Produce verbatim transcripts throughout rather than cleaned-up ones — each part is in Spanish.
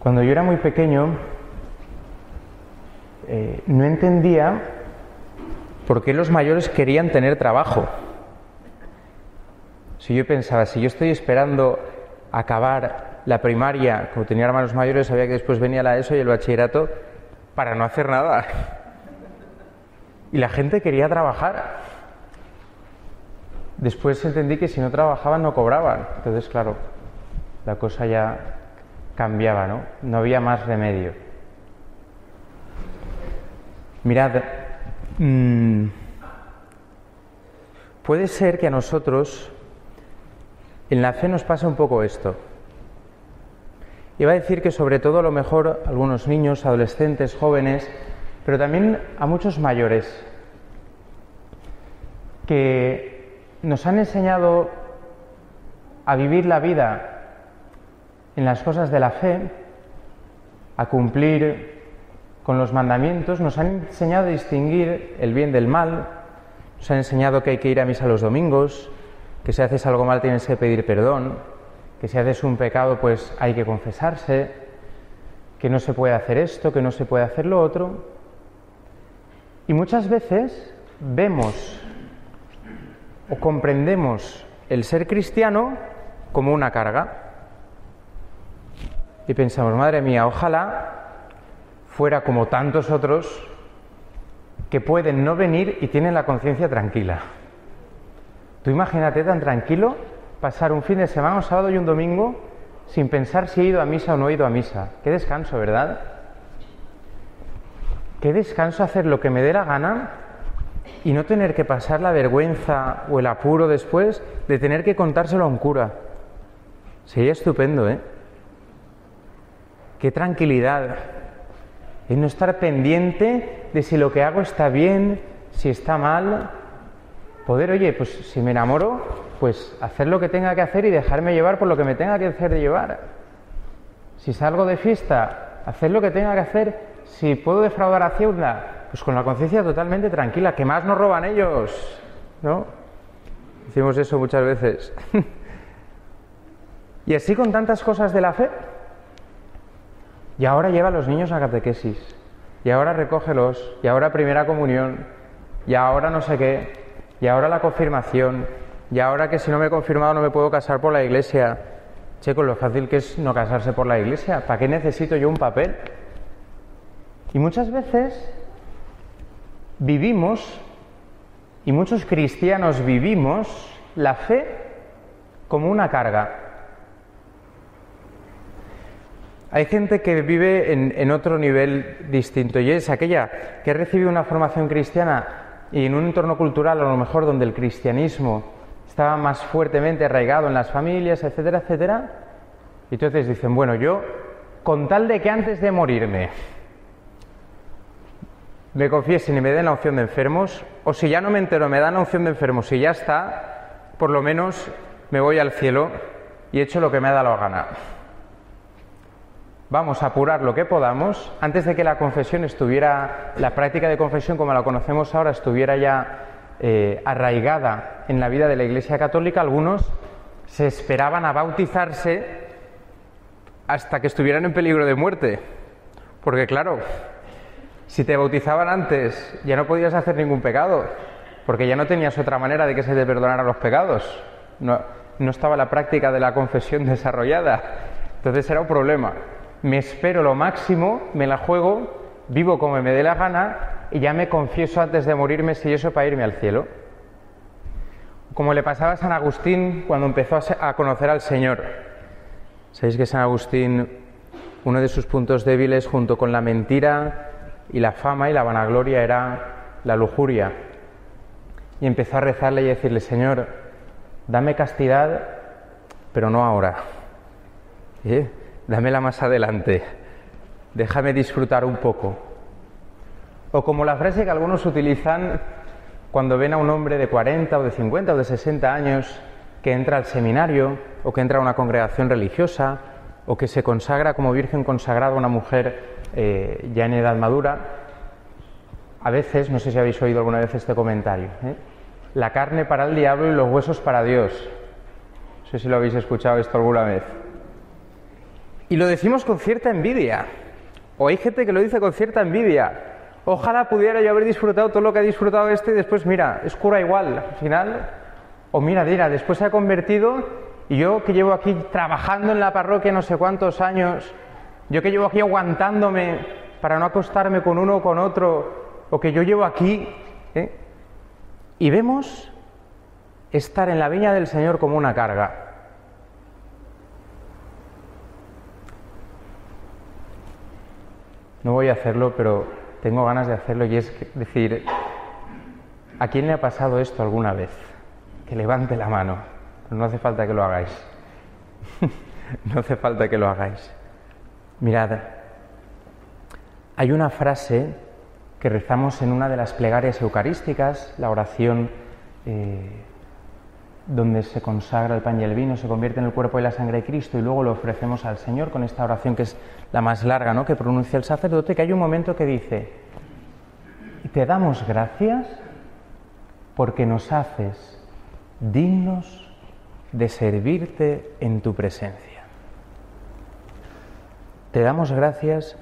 Cuando yo era muy pequeño, eh, no entendía por qué los mayores querían tener trabajo. Si yo pensaba, si yo estoy esperando acabar la primaria, como tenía hermanos mayores, sabía que después venía la ESO y el bachillerato, para no hacer nada. Y la gente quería trabajar. Después entendí que si no trabajaban no cobraban. Entonces, claro, la cosa ya cambiaba, ¿no? No había más remedio. Mirad, mmm, puede ser que a nosotros en la fe nos pase un poco esto. Iba a decir que sobre todo a lo mejor algunos niños, adolescentes, jóvenes, pero también a muchos mayores, que nos han enseñado a vivir la vida en las cosas de la fe, a cumplir con los mandamientos, nos han enseñado a distinguir el bien del mal, nos han enseñado que hay que ir a misa los domingos, que si haces algo mal tienes que pedir perdón, que si haces un pecado pues hay que confesarse, que no se puede hacer esto, que no se puede hacer lo otro. Y muchas veces vemos o comprendemos el ser cristiano como una carga. Y pensamos, madre mía, ojalá fuera como tantos otros que pueden no venir y tienen la conciencia tranquila. Tú imagínate tan tranquilo pasar un fin de semana, un sábado y un domingo sin pensar si he ido a misa o no he ido a misa. Qué descanso, ¿verdad? Qué descanso hacer lo que me dé la gana y no tener que pasar la vergüenza o el apuro después de tener que contárselo a un cura. Sería estupendo, ¿eh? Qué tranquilidad. Y no estar pendiente de si lo que hago está bien, si está mal. Poder, oye, pues si me enamoro, pues hacer lo que tenga que hacer y dejarme llevar por lo que me tenga que hacer de llevar. Si salgo de fiesta, hacer lo que tenga que hacer. Si puedo defraudar a Hacienda, pues con la conciencia totalmente tranquila, que más nos roban ellos, ¿no? Hicimos eso muchas veces. Y así con tantas cosas de la fe. Y ahora lleva a los niños a catequesis. Y ahora recógelos. Y ahora primera comunión. Y ahora no sé qué. Y ahora la confirmación, y ahora que si no me he confirmado no me puedo casar por la iglesia. Che, con lo fácil que es no casarse por la iglesia, ¿para qué necesito yo un papel? Y muchas veces vivimos, y muchos cristianos vivimos, la fe como una carga. Hay gente que vive en, en otro nivel distinto, y es aquella que recibe una formación cristiana y en un entorno cultural a lo mejor donde el cristianismo estaba más fuertemente arraigado en las familias, etcétera, etcétera, y entonces dicen, bueno, yo, con tal de que antes de morirme me confiesen y me den la unción de enfermos, o si ya no me entero, me dan la unción de enfermos y ya está, por lo menos me voy al cielo y he hecho lo que me ha dado la gana. Vamos a apurar lo que podamos, antes de que la confesión estuviera, la práctica de confesión como la conocemos ahora, estuviera ya eh, arraigada en la vida de la Iglesia Católica. Algunos se esperaban a bautizarse hasta que estuvieran en peligro de muerte, porque claro, si te bautizaban antes ya no podías hacer ningún pecado, porque ya no tenías otra manera de que se te perdonaran los pecados, no, no estaba la práctica de la confesión desarrollada, entonces era un problema. Me espero lo máximo, me la juego, vivo como me dé la gana y ya me confieso antes de morirme si eso para irme al cielo. Como le pasaba a San Agustín cuando empezó a conocer al Señor. Sabéis que San Agustín, uno de sus puntos débiles junto con la mentira y la fama y la vanagloria era la lujuria. Y empezó a rezarle y a decirle, Señor, dame castidad, pero no ahora. ¿Eh? Dámela más adelante, déjame disfrutar un poco. O como la frase que algunos utilizan cuando ven a un hombre de cuarenta o de cincuenta o de sesenta años que entra al seminario o que entra a una congregación religiosa o que se consagra como virgen consagrada a una mujer eh, ya en edad madura. A veces, no sé si habéis oído alguna vez este comentario, ¿eh? La carne para el diablo y los huesos para Dios. No sé si lo habéis escuchado esto alguna vez. Y lo decimos con cierta envidia, o hay gente que lo dice con cierta envidia. Ojalá pudiera yo haber disfrutado todo lo que ha disfrutado este y después, mira, es cura igual, al final, o mira, mira, después se ha convertido y yo que llevo aquí trabajando en la parroquia no sé cuántos años, yo que llevo aquí aguantándome para no acostarme con uno o con otro, o que yo llevo aquí, ¿eh? Y vemos estar en la viña del Señor como una carga. No voy a hacerlo, pero tengo ganas de hacerlo, y es decir, ¿a quién le ha pasado esto alguna vez? Que levante la mano, no hace falta que lo hagáis, no hace falta que lo hagáis. Mirad, hay una frase que rezamos en una de las plegarias eucarísticas, la oración eh, donde se consagra el pan y el vino, se convierte en el cuerpo y la sangre de Cristo y luego lo ofrecemos al Señor con esta oración que es la más larga, ¿no?, que pronuncia el sacerdote, que hay un momento que dice: te damos gracias porque nos haces dignos de servirte en tu presencia. Te damos gracias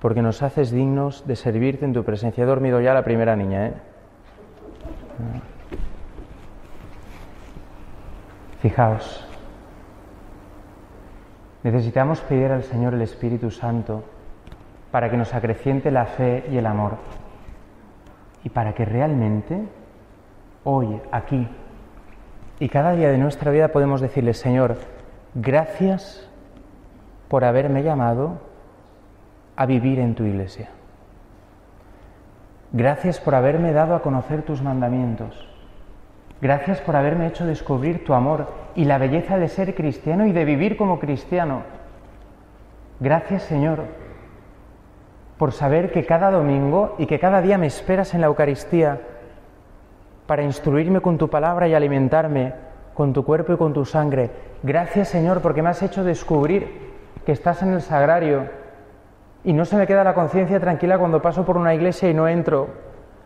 porque nos haces dignos de servirte en tu presencia. He dormido ya la primera niña, ¿eh? Fijaos, necesitamos pedir al Señor el Espíritu Santo para que nos acreciente la fe y el amor y para que realmente hoy, aquí y cada día de nuestra vida podemos decirle: Señor, gracias por haberme llamado a vivir en tu Iglesia. Gracias por haberme dado a conocer tus mandamientos. Gracias por haberme hecho descubrir tu amor y la belleza de ser cristiano y de vivir como cristiano. Gracias, Señor, por saber que cada domingo y que cada día me esperas en la Eucaristía para instruirme con tu palabra y alimentarme con tu cuerpo y con tu sangre. Gracias, Señor, porque me has hecho descubrir que estás en el sagrario y no se me queda la conciencia tranquila cuando paso por una iglesia y no entro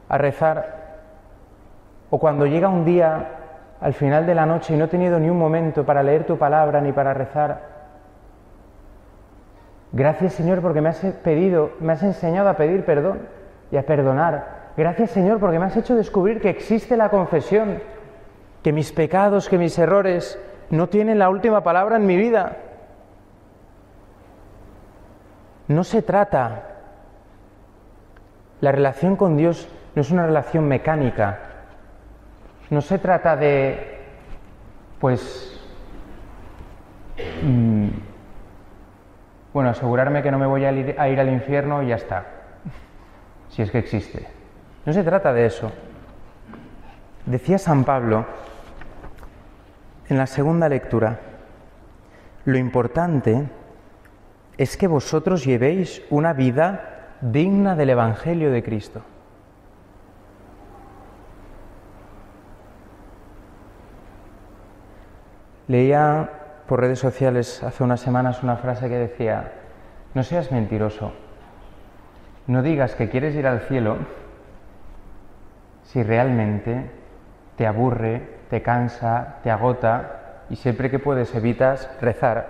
a rezar, o cuando llega un día al final de la noche y no he tenido ni un momento para leer tu palabra ni para rezar. Gracias, Señor, porque me has pedido, me has enseñado a pedir perdón y a perdonar. Gracias, Señor, porque me has hecho descubrir que existe la confesión, que mis pecados, que mis errores no tienen la última palabra en mi vida. No se trata. La relación con Dios no es una relación mecánica. No se trata de, pues, mmm, bueno, asegurarme que no me voy a ir, a ir al infierno y ya está, si es que existe. No se trata de eso. Decía San Pablo en la segunda lectura: lo importante es que vosotros llevéis una vida digna del Evangelio de Cristo. Leía por redes sociales hace unas semanas una frase que decía: no seas mentiroso, no digas que quieres ir al cielo si realmente te aburre, te cansa, te agota y siempre que puedes evitas rezar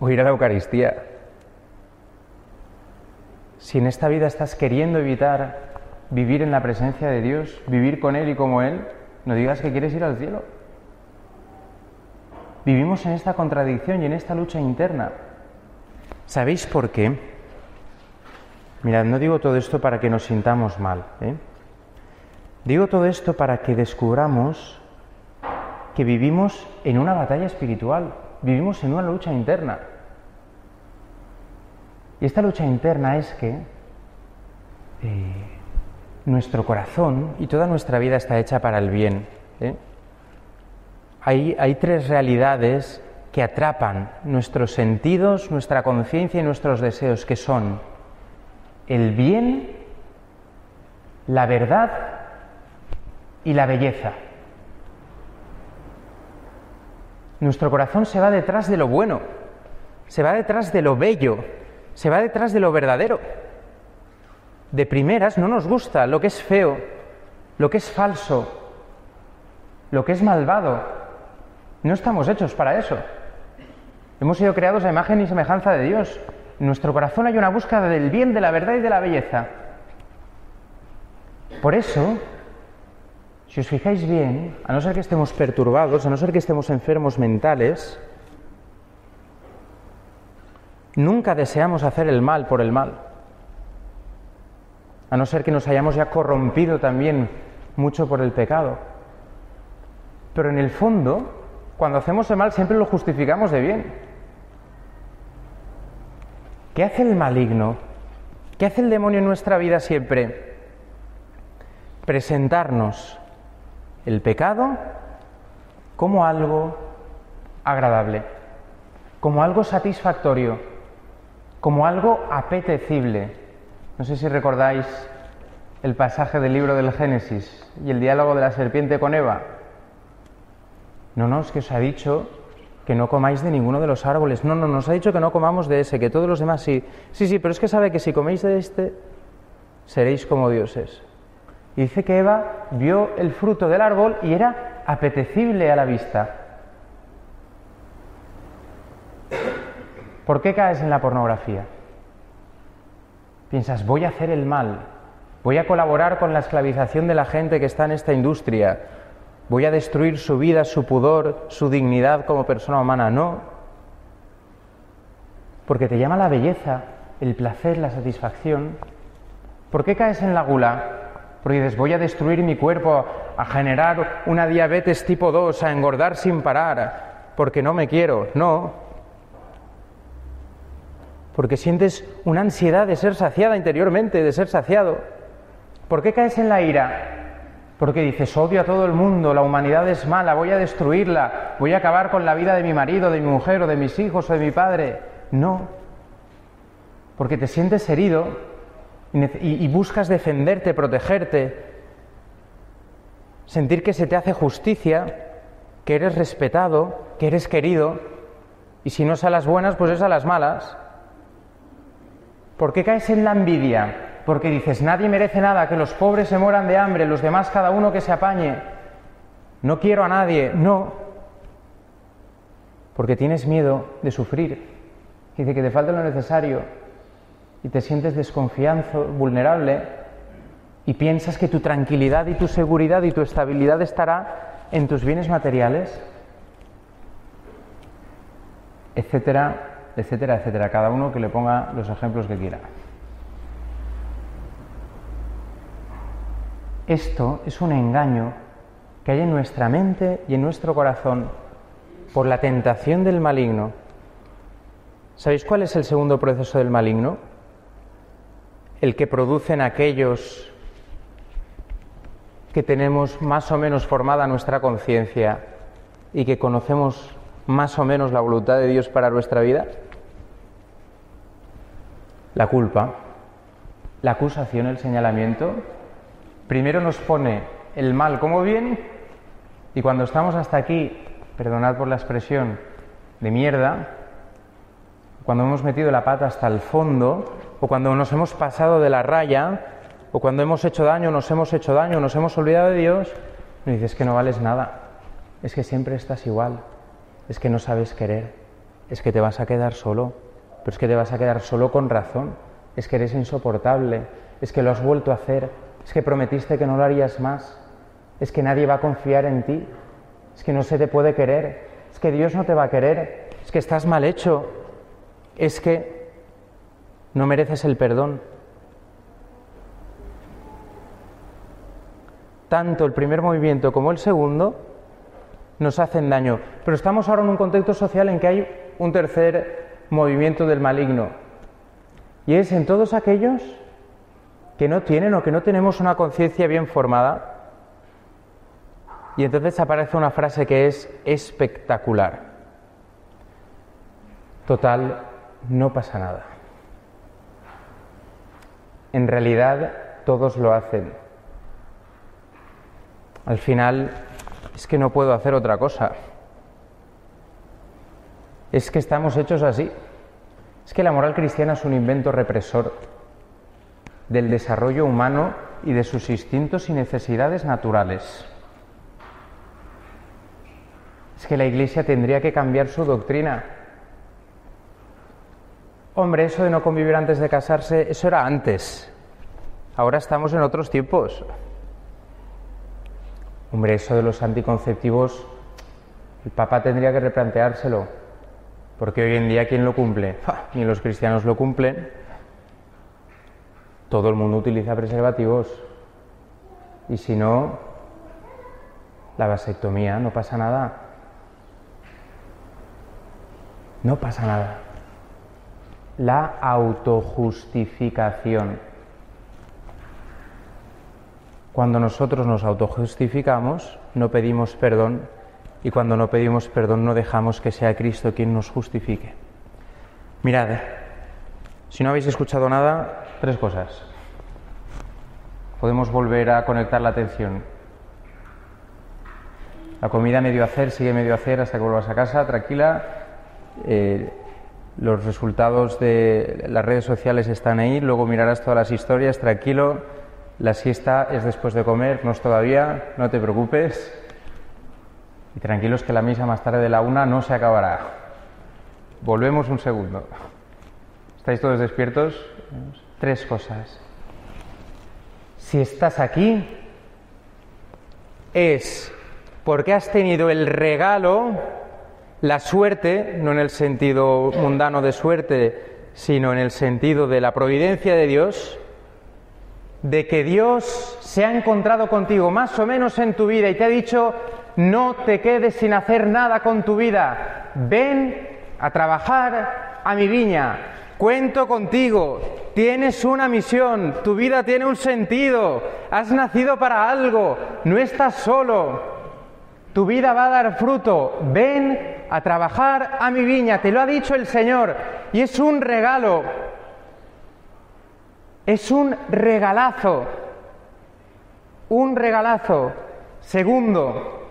o ir a la Eucaristía. Si en esta vida estás queriendo evitar vivir en la presencia de Dios, vivir con Él y como Él, no digas que quieres ir al cielo. Vivimos en esta contradicción y en esta lucha interna. ¿Sabéis por qué? Mirad, no digo todo esto para que nos sintamos mal, ¿eh? Digo todo esto para que descubramos que vivimos en una batalla espiritual, vivimos en una lucha interna. Y esta lucha interna es que eh, nuestro corazón y toda nuestra vida está hecha para el bien, ¿eh? Hay, hay tres realidades que atrapan nuestros sentidos, nuestra conciencia y nuestros deseos, que son el bien, la verdad y la belleza. Nuestro corazón se va detrás de lo bueno, se va detrás de lo bello, se va detrás de lo verdadero. De primeras no nos gusta lo que es feo, lo que es falso, lo que es malvado. No estamos hechos para eso. Hemos sido creados a imagen y semejanza de Dios. En nuestro corazón hay una búsqueda del bien, de la verdad y de la belleza. Por eso, si os fijáis bien, a no ser que estemos perturbados, a no ser que estemos enfermos mentales, nunca deseamos hacer el mal por el mal. A no ser que nos hayamos ya corrompido también mucho por el pecado. Pero en el fondo, cuando hacemos el mal siempre lo justificamos de bien. ¿Qué hace el maligno? ¿Qué hace el demonio en nuestra vida siempre? Presentarnos el pecado como algo agradable, como algo satisfactorio, como algo apetecible. No sé si recordáis el pasaje del libro del Génesis y el diálogo de la serpiente con Eva. No, no, es que os ha dicho que no comáis de ninguno de los árboles. No, no, nos ha dicho que no comamos de ese, que todos los demás sí. Sí, sí, pero es que sabe que si coméis de este, seréis como dioses. Y dice que Eva vio el fruto del árbol y era apetecible a la vista. ¿Por qué caes en la pornografía? Piensas, voy a hacer el mal, voy a colaborar con la esclavización de la gente que está en esta industria. Voy a destruir su vida, su pudor, su dignidad como persona humana. No, porque te llama la belleza, el placer, la satisfacción. ¿Por qué caes en la gula? Porque dices, voy a destruir mi cuerpo, a generar una diabetes tipo dos, a engordar sin parar, porque no me quiero. No, porque sientes una ansiedad de ser saciada interiormente, de ser saciado. ¿Por qué caes en la ira? Porque dices, odio a todo el mundo, la humanidad es mala, voy a destruirla, voy a acabar con la vida de mi marido, de mi mujer, o de mis hijos, o de mi padre. No, porque te sientes herido y, y buscas defenderte, protegerte, sentir que se te hace justicia, que eres respetado, que eres querido, y si no es a las buenas, pues es a las malas. ¿Por qué caes en la envidia? Porque dices, nadie merece nada, que los pobres se mueran de hambre, los demás cada uno que se apañe. No quiero a nadie, no. Porque tienes miedo de sufrir. Dice que te falta lo necesario y te sientes desconfianzo, vulnerable, y piensas que tu tranquilidad y tu seguridad y tu estabilidad estará en tus bienes materiales, etcétera, etcétera, etcétera. Cada uno que le ponga los ejemplos que quiera. Esto es un engaño que hay en nuestra mente y en nuestro corazón por la tentación del maligno. ¿Sabéis cuál es el segundo proceso del maligno? El que producen aquellos que tenemos más o menos formada nuestra conciencia y que conocemos más o menos la voluntad de Dios para nuestra vida. La culpa, la acusación, el señalamiento. Primero nos pone el mal como bien, y cuando estamos hasta aquí, perdonad por la expresión, de mierda, cuando hemos metido la pata hasta el fondo, o cuando nos hemos pasado de la raya, o cuando hemos hecho daño, nos hemos hecho daño, nos hemos olvidado de Dios, nos dices que no vales nada, es que siempre estás igual, es que no sabes querer, es que te vas a quedar solo, pero es que te vas a quedar solo con razón, es que eres insoportable, es que lo has vuelto a hacer. Es que prometiste que no lo harías más. Es que nadie va a confiar en ti. Es que no se te puede querer. Es que Dios no te va a querer. Es que estás mal hecho. Es que no mereces el perdón. Tanto el primer movimiento como el segundo nos hacen daño. Pero estamos ahora en un contexto social en que hay un tercer movimiento del maligno. Y es en todos aquellos que no tienen o que no tenemos una conciencia bien formada. Y entonces aparece una frase que es espectacular. Total, no pasa nada. En realidad, todos lo hacen. Al final, es que no puedo hacer otra cosa. Es que estamos hechos así. Es que la moral cristiana es un invento represor del desarrollo humano y de sus instintos y necesidades naturales. Es que la Iglesia tendría que cambiar su doctrina, Hombre, eso de no convivir antes de casarse, eso era antes. Ahora estamos en otros tiempos. Hombre, eso de los anticonceptivos, el Papa tendría que replanteárselo. Porque hoy en día, ¿quién lo cumple? ¡Ja! Ni los cristianos lo cumplen. Todo el mundo utiliza preservativos. Y si no, la vasectomía, no pasa nada. No pasa nada. La autojustificación. Cuando nosotros nos autojustificamos, no pedimos perdón, y cuando no pedimos perdón no dejamos que sea Cristo quien nos justifique. Mirad, si no habéis escuchado nada, tres cosas. Podemos volver a conectar la atención. La comida medio hacer, sigue medio hacer hasta que vuelvas a casa, tranquila. Eh, los resultados de las redes sociales están ahí, luego mirarás todas las historias, tranquilo. La siesta es después de comer, no es todavía, no te preocupes. Y tranquilos que la misa más tarde de la una no se acabará. Volvemos un segundo. ¿Estáis todos despiertos? Tres cosas. Si estás aquí, es porque has tenido el regalo, la suerte, no en el sentido mundano de suerte, sino en el sentido de la providencia de Dios, de que Dios se ha encontrado contigo más o menos en tu vida y te ha dicho: no te quedes sin hacer nada con tu vida, ven a trabajar a mi viña, cuento contigo, tienes una misión, tu vida tiene un sentido, has nacido para algo, no estás solo, tu vida va a dar fruto, ven a trabajar a mi viña, te lo ha dicho el Señor y es un regalo. Es un regalazo, un regalazo. Segundo,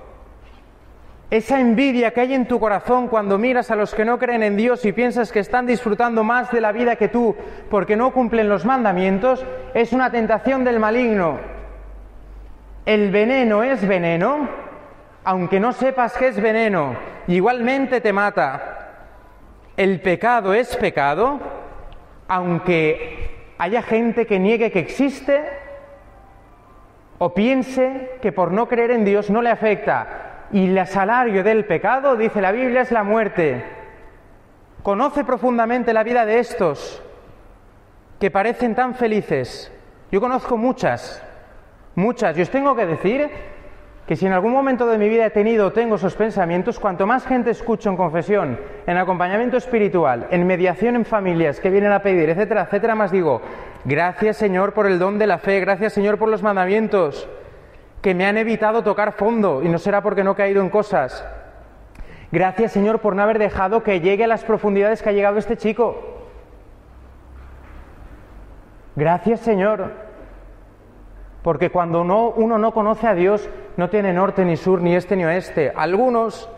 esa envidia que hay en tu corazón cuando miras a los que no creen en Dios y piensas que están disfrutando más de la vida que tú porque no cumplen los mandamientos, es una tentación del maligno. El veneno es veneno, aunque no sepas que es veneno, igualmente te mata. El pecado es pecado, aunque haya gente que niegue que existe o piense que por no creer en Dios no le afecta. Y el salario del pecado, dice la Biblia, es la muerte. Conoce profundamente la vida de estos que parecen tan felices. Yo conozco muchas, muchas. Yo os tengo que decir que si en algún momento de mi vida he tenido o tengo esos pensamientos, cuanto más gente escucho en confesión, en acompañamiento espiritual, en mediación en familias que vienen a pedir, etcétera, etcétera, más digo: gracias, Señor, por el don de la fe, gracias, Señor, por los mandamientos que me han evitado tocar fondo, y no será porque no he caído en cosas. Gracias, Señor, por no haber dejado que llegue a las profundidades que ha llegado este chico. Gracias, Señor, porque cuando uno, uno no conoce a Dios, no tiene norte ni sur, ni este ni oeste. Algunos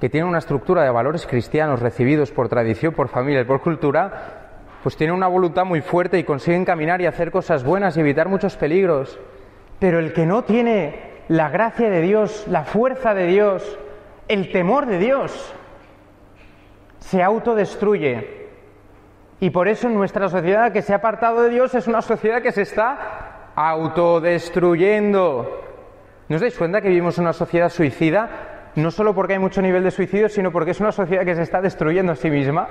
que tienen una estructura de valores cristianos recibidos por tradición, por familia y por cultura, pues tienen una voluntad muy fuerte y consiguen caminar y hacer cosas buenas y evitar muchos peligros. Pero el que no tiene la gracia de Dios, la fuerza de Dios, el temor de Dios, se autodestruye. Y por eso en nuestra sociedad que se ha apartado de Dios es una sociedad que se está autodestruyendo. ¿No os dais cuenta que vivimos una sociedad suicida? No solo porque hay mucho nivel de suicidio, sino porque es una sociedad que se está destruyendo a sí misma.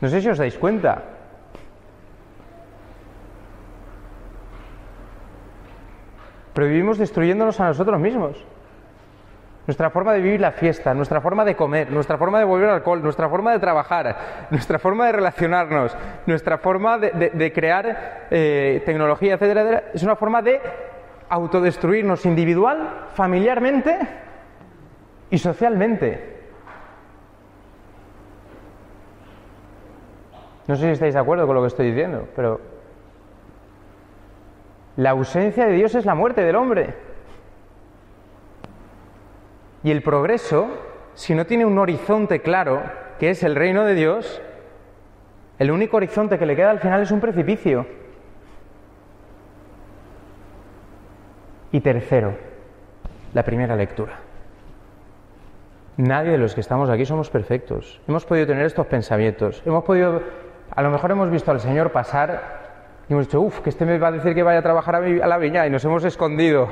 No sé si os dais cuenta. Pero vivimos destruyéndonos a nosotros mismos. Nuestra forma de vivir la fiesta, nuestra forma de comer, nuestra forma de beber alcohol, nuestra forma de trabajar, nuestra forma de relacionarnos, nuestra forma de, de, de crear eh, tecnología, etcétera, etcétera, es una forma de autodestruirnos individual, familiarmente y socialmente. No sé si estáis de acuerdo con lo que estoy diciendo, pero la ausencia de Dios es la muerte del hombre. Y el progreso, si no tiene un horizonte claro, que es el reino de Dios, el único horizonte que le queda al final es un precipicio. Y tercero, la primera lectura. Nadie de los que estamos aquí somos perfectos. Hemos podido tener estos pensamientos. Hemos podido, a lo mejor hemos visto al Señor pasar y hemos dicho, uff, que este me va a decir que vaya a trabajar a, mi, a la viña, y nos hemos escondido,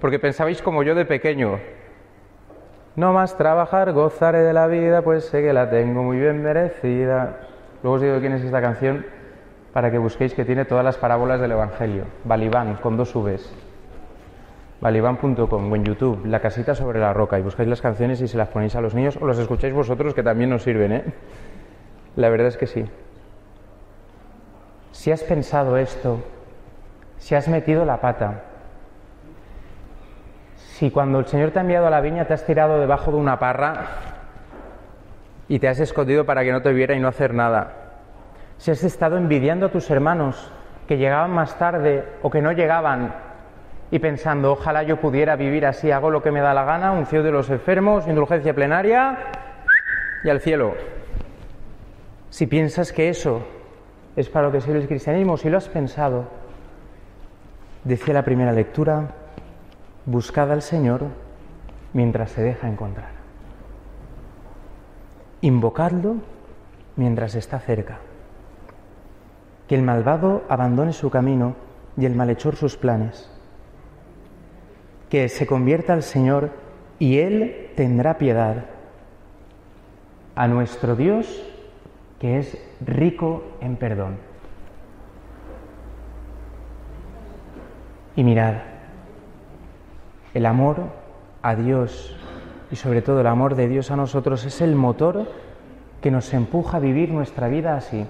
porque pensabais como yo de pequeño. No más trabajar, gozaré de la vida, pues sé que la tengo muy bien merecida. Luego os digo quién es esta canción, para que busquéis, que tiene todas las parábolas del Evangelio. Balibán, con dos uves. Balibán punto com, o en YouTube, La Casita sobre la Roca, y buscáis las canciones y se las ponéis a los niños, o las escucháis vosotros, que también nos sirven, ¿eh? La verdad es que sí. Si has pensado esto, si has metido la pata, si cuando el Señor te ha enviado a la viña te has tirado debajo de una parra y te has escondido para que no te viera y no hacer nada, si has estado envidiando a tus hermanos que llegaban más tarde o que no llegaban y pensando, ojalá yo pudiera vivir así, hago lo que me da la gana, unción de los enfermos, indulgencia plenaria y al cielo. Si piensas que eso es para lo que sirve el cristianismo, si lo has pensado, decía la primera lectura, buscad al Señor mientras se deja encontrar. Invocadlo mientras está cerca. Que el malvado abandone su camino y el malhechor sus planes. Que se convierta al Señor y Él tendrá piedad. A nuestro Dios, que es rico en perdón. Y mirad, el amor a Dios y sobre todo el amor de Dios a nosotros es el motor que nos empuja a vivir nuestra vida así.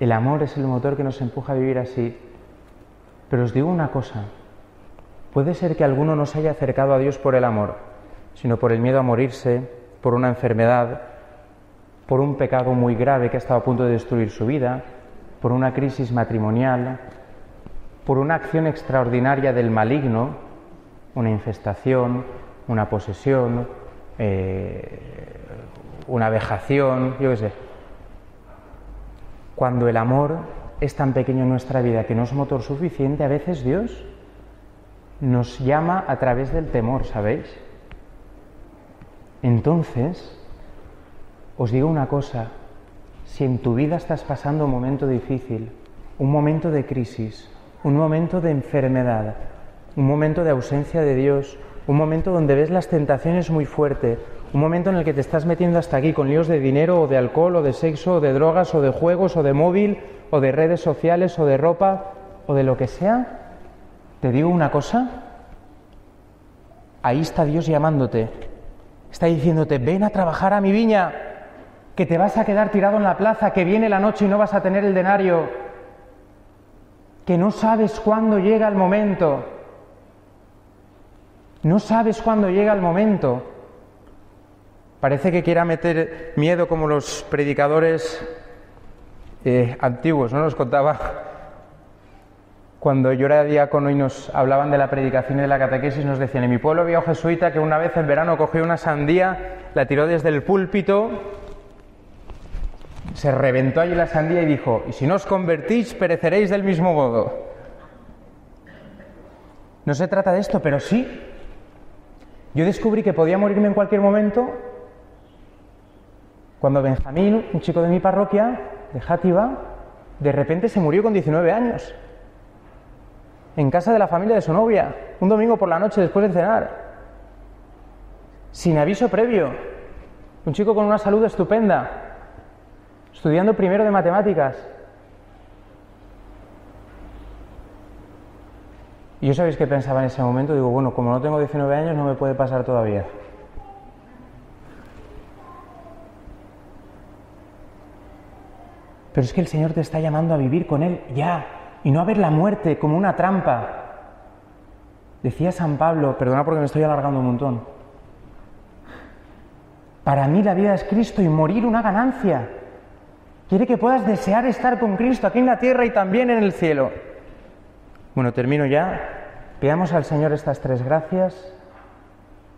El amor es el motor que nos empuja a vivir así. Pero os digo una cosa. Puede ser que alguno no se haya acercado a Dios por el amor, sino por el miedo a morirse, por una enfermedad, por un pecado muy grave que ha estado a punto de destruir su vida, por una crisis matrimonial, por una acción extraordinaria del maligno, una infestación, una posesión, eh, una vejación, yo qué sé. Cuando el amor es tan pequeño en nuestra vida que no es motor suficiente, a veces Dios nos llama a través del temor, ¿sabéis? Entonces, os digo una cosa, si en tu vida estás pasando un momento difícil, un momento de crisis, un momento de enfermedad, un momento de ausencia de Dios, un momento donde ves las tentaciones muy fuerte, un momento en el que te estás metiendo hasta aquí con líos de dinero o de alcohol o de sexo o de drogas o de juegos o de móvil o de redes sociales o de ropa o de lo que sea, te digo una cosa, ahí está Dios llamándote, está diciéndote, ven a trabajar a mi viña, que te vas a quedar tirado en la plaza, que viene la noche y no vas a tener el denario, que no sabes cuándo llega el momento, no sabes cuándo llega el momento. Parece que quiera meter miedo como los predicadores eh, antiguos, ¿no? Nos contaba... Cuando yo era diácono y nos hablaban de la predicación y de la catequesis, nos decían, en mi pueblo había un jesuita que una vez en verano cogió una sandía, la tiró desde el púlpito, se reventó allí la sandía y dijo, y si no os convertís, pereceréis del mismo modo. No se trata de esto, pero sí. Yo descubrí que podía morirme en cualquier momento cuando Benjamín, un chico de mi parroquia, de Játiva, de repente se murió con diecinueve años. En casa de la familia de su novia, un domingo por la noche después de cenar, sin aviso previo, un chico con una salud estupenda, estudiando primero de matemáticas. Y yo sabéis qué pensaba en ese momento, digo, bueno, como no tengo diecinueve años no me puede pasar todavía. Pero es que el Señor te está llamando a vivir con Él ya. Y no a ver la muerte como una trampa. Decía San Pablo, perdona porque me estoy alargando un montón, para mí la vida es Cristo y morir una ganancia. Quiere que puedas desear estar con Cristo aquí en la tierra y también en el cielo. Bueno, termino ya. Pidamos al Señor estas tres gracias.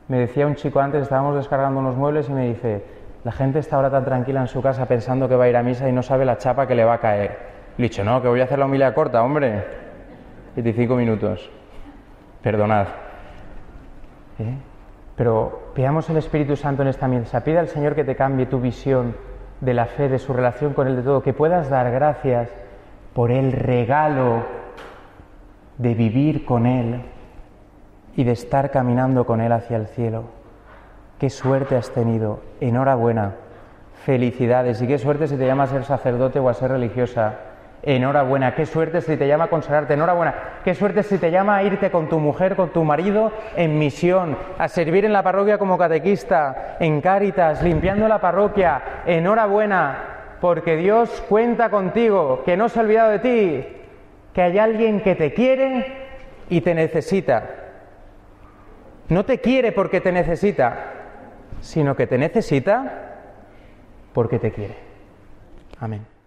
Me decía un chico antes, estábamos descargando unos muebles y me dice, la gente está ahora tan tranquila en su casa pensando que va a ir a misa y no sabe la chapa que le va a caer. Le he dicho, no, que voy a hacer la homilía corta, hombre. veinticinco minutos. Perdonad. ¿Eh? Pero veamos el Espíritu Santo en esta misa. Pide al Señor que te cambie tu visión de la fe, de su relación con Él, de todo, que puedas dar gracias por el regalo de vivir con Él y de estar caminando con Él hacia el cielo. Qué suerte has tenido, enhorabuena, felicidades, y qué suerte si te llama a ser sacerdote o a ser religiosa, enhorabuena, qué suerte si te llama a consagrarte, enhorabuena, qué suerte si te llama a irte con tu mujer, con tu marido en misión, a servir en la parroquia como catequista, en Cáritas, limpiando la parroquia, enhorabuena, porque Dios cuenta contigo, que no se ha olvidado de ti, que hay alguien que te quiere y te necesita. No te quiere porque te necesita, sino que te necesita porque te quiere. Amén.